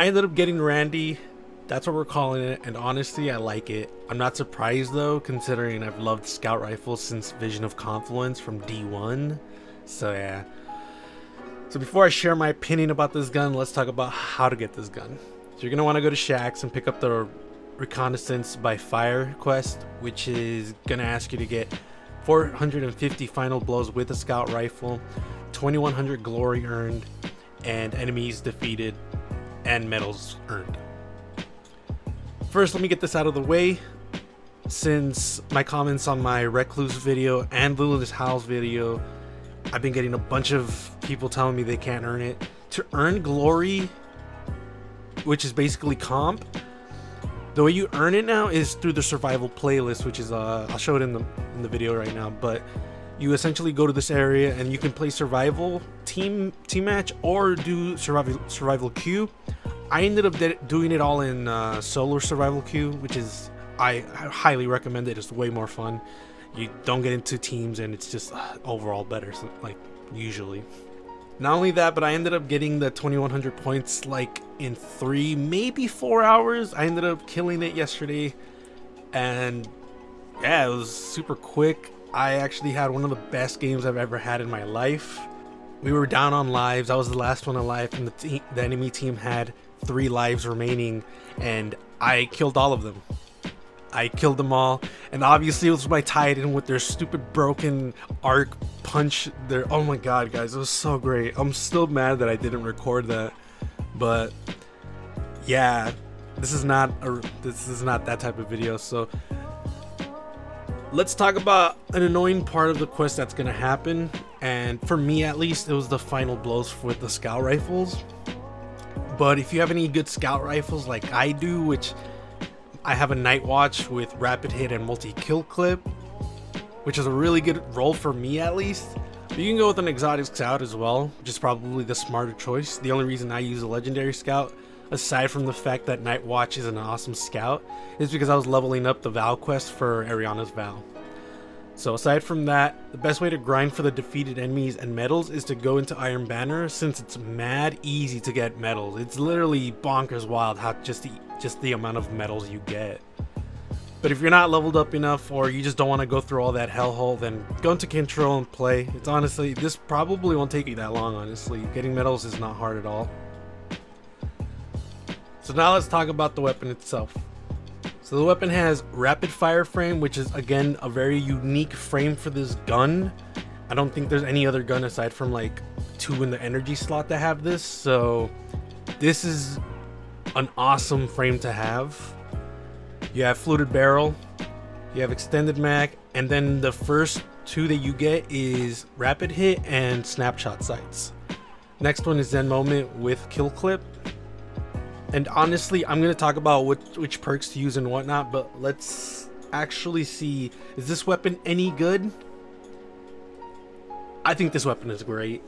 I ended up getting Randy. That's what we're calling it, and honestly, I like it. I'm not surprised though, considering I've loved Scout Rifles since Vision of Confluence from D1. So yeah. So before I share my opinion about this gun, let's talk about how to get this gun. So you're gonna wanna go to Shaxx and pick up the Reconnaissance by Fire quest, which is gonna ask you to get 450 final blows with a Scout Rifle, 2100 glory earned, and enemies defeated, and medals earned. First, let me get this out of the way. Since my comments on my Recluse video and Lulu's House video, I've been getting a bunch of people telling me they can't earn it. To earn glory, which is basically comp, the way you earn it now is through the survival playlist, which is I'll show it in the video right now, but you essentially go to this area and you can play survival team match or do survival queue. I ended up doing it all in solo survival queue, which is, I highly recommend it. It's way more fun. You don't get into teams and it's just overall better, so, like, usually. Not only that, but I ended up getting the 2100 points like in 3 maybe 4 hours. I ended up killing it yesterday, and yeah, it was super quick. I actually had one of the best games I've ever had in my life. We were down on lives. I was the last one alive, and the enemy team had 3 lives remaining, and I killed all of them. I killed them all, and obviously it was my tied in with their stupid broken arc punch there. Oh my god, guys, it was so great. I'm still mad that I didn't record that, but yeah, this is not that type of video. So let's talk about an annoying part of the quest that's gonna happen, and for me at least, it was the final blows with the Scout Rifles. But if you have any good Scout Rifles like I do, which I have a Nightwatch with rapid hit and multi-kill clip, which is a really good roll for me at least. But you can go with an exotic scout as well, which is probably the smarter choice. The only reason I use a legendary scout, aside from the fact that Nightwatch is an awesome scout, is because I was leveling up the Val quest for Ariana's Val. So aside from that, the best way to grind for the defeated enemies and medals is to go into Iron Banner, since it's mad easy to get medals. It's literally bonkers wild how just the amount of medals you get. But if you're not leveled up enough, or you just don't want to go through all that hellhole, then go into Control and play. It's honestly, this probably won't take you that long, honestly. Getting medals is not hard at all. So now let's talk about the weapon itself. So the weapon has rapid fire frame, which is again a very unique frame for this gun. I don't think there's any other gun aside from like 2 in the energy slot that have this, so this is an awesome frame to have. You have fluted barrel, you have extended mag, and then the first 2 that you get is rapid hit and snapshot sights. Next one is Zen Moment with kill clip. And honestly, I'm going to talk about which perks to use and whatnot, but let's actually see, is this weapon any good? I think this weapon is great.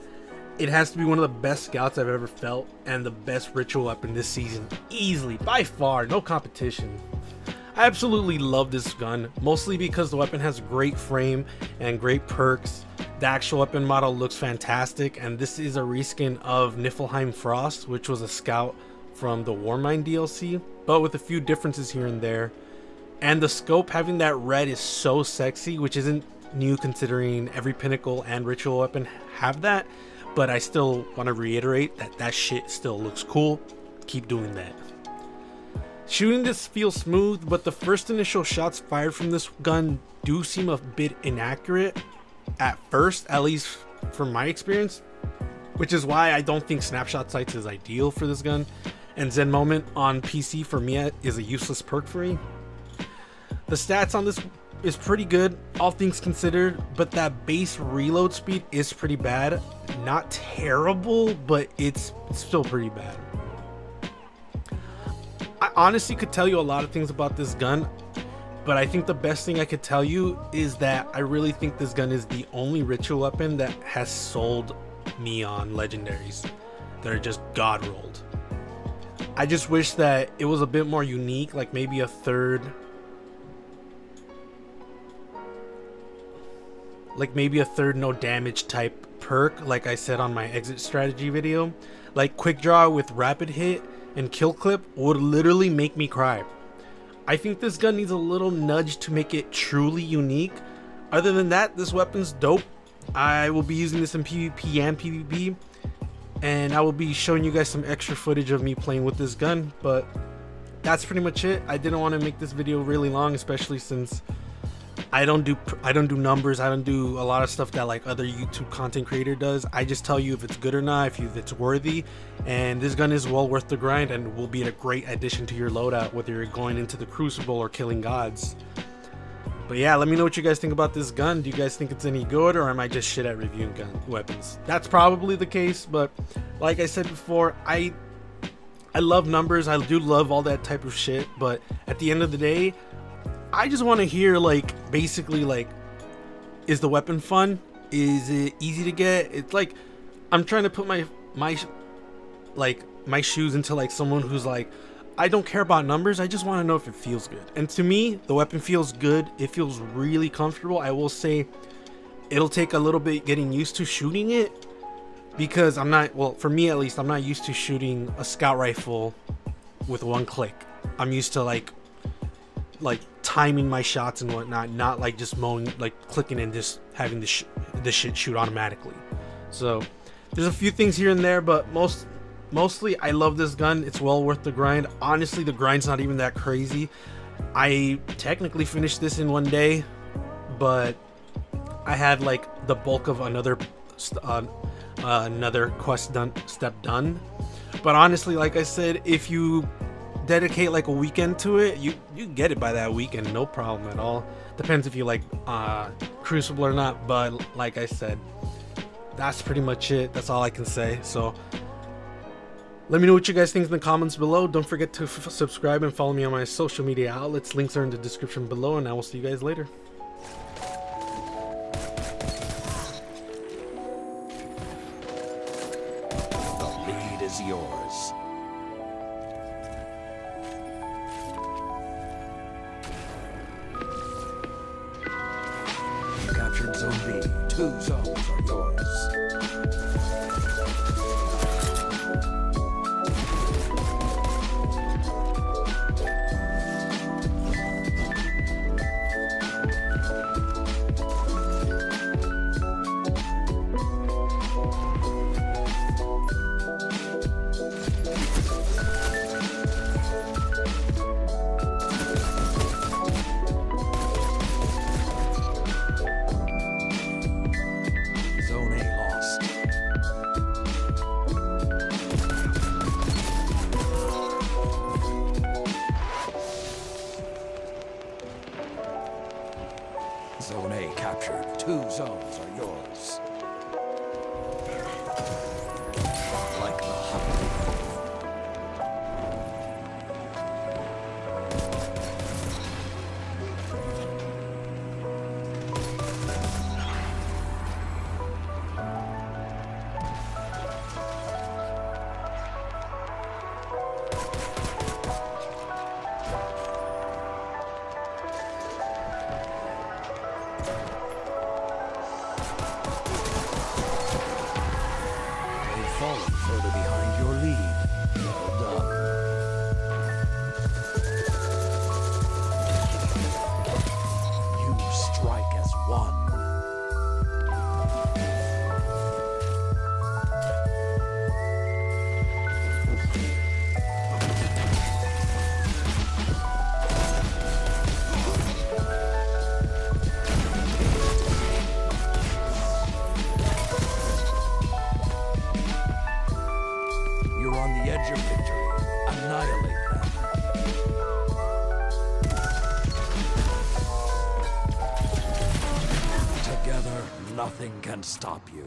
It has to be one of the best scouts I've ever felt, and the best ritual weapon this season, easily, by far, no competition. I absolutely love this gun, mostly because the weapon has great frame and great perks. The actual weapon model looks fantastic, and this is a reskin of Niflheim Frost, which was a scout from the Warmind DLC, but with a few differences here and there. And the scope, having that red, is so sexy, which isn't new considering every pinnacle and ritual weapon have that, but I still want to reiterate that that shit still looks cool. Keep doing that. Shooting this feels smooth, but the first initial shots fired from this gun do seem a bit inaccurate at first, at least from my experience, which is why I don't think snapshot sights is ideal for this gun. And Zen Moment on PC for me is a useless perk for me. The stats on this is pretty good, all things considered, but that base reload speed is pretty bad. Not terrible, but it's still pretty bad. I honestly could tell you a lot of things about this gun, but I think the best thing I could tell you is that I really think this gun is the only ritual weapon that has sold me on legendaries that are just god rolled. I just wish that it was a bit more unique, like maybe a third no damage type perk, like I said on my exit strategy video, like quick draw with rapid hit and kill clip would literally make me cry. I think this gun needs a little nudge to make it truly unique. Other than that, this weapon's dope. I will be using this in PvP and PvP, and I will be showing you guys some extra footage of me playing with this gun, but that's pretty much it. I didn't want to make this video really long, especially since I don't do numbers. I don't do a lot of stuff that like other YouTube content creator does. I just tell you if it's good or not, if it's worthy, and this gun is well worth the grind and will be a great addition to your loadout, whether you're going into the Crucible or killing gods. But yeah, let me know what you guys think about this gun. Do you guys think it's any good, or am I just shit at reviewing gun weapons? That's probably the case, but like I said before, I love numbers. I do love all that type of shit, but at the end of the day, I just want to hear like basically like, is the weapon fun? Is it easy to get? It's like I'm trying to put my shoes into like someone who's like, I don't care about numbers, I just want to know if it feels good. And to me, the weapon feels good. It feels really comfortable. I will say it'll take a little bit getting used to shooting it, because I'm not, well, for me at least, I'm not used to shooting a scout rifle with one click. I'm used to like timing my shots and whatnot, not like just mowing, like clicking and just having the shit shoot automatically. So there's a few things here and there, but mostly I love this gun. It's well worth the grind. Honestly, the grind's not even that crazy. I technically finished this in one day, but I had like the bulk of another quest done. But honestly, like I said, if you dedicate like a weekend to it, you get it by that weekend, no problem at all. Depends if you like Crucible or not, but like I said, that's pretty much it. That's all I can say. So let me know what you guys think in the comments below. Don't forget to subscribe and follow me on my social media outlets. Links are in the description below, and I will see you guys later. The lead is yours. You captured Zone B. 2 zones are yours. Zone A captured. 2 zones are yours. Like the falling further behind your lead. Well done. You strike as one. Nothing can stop you.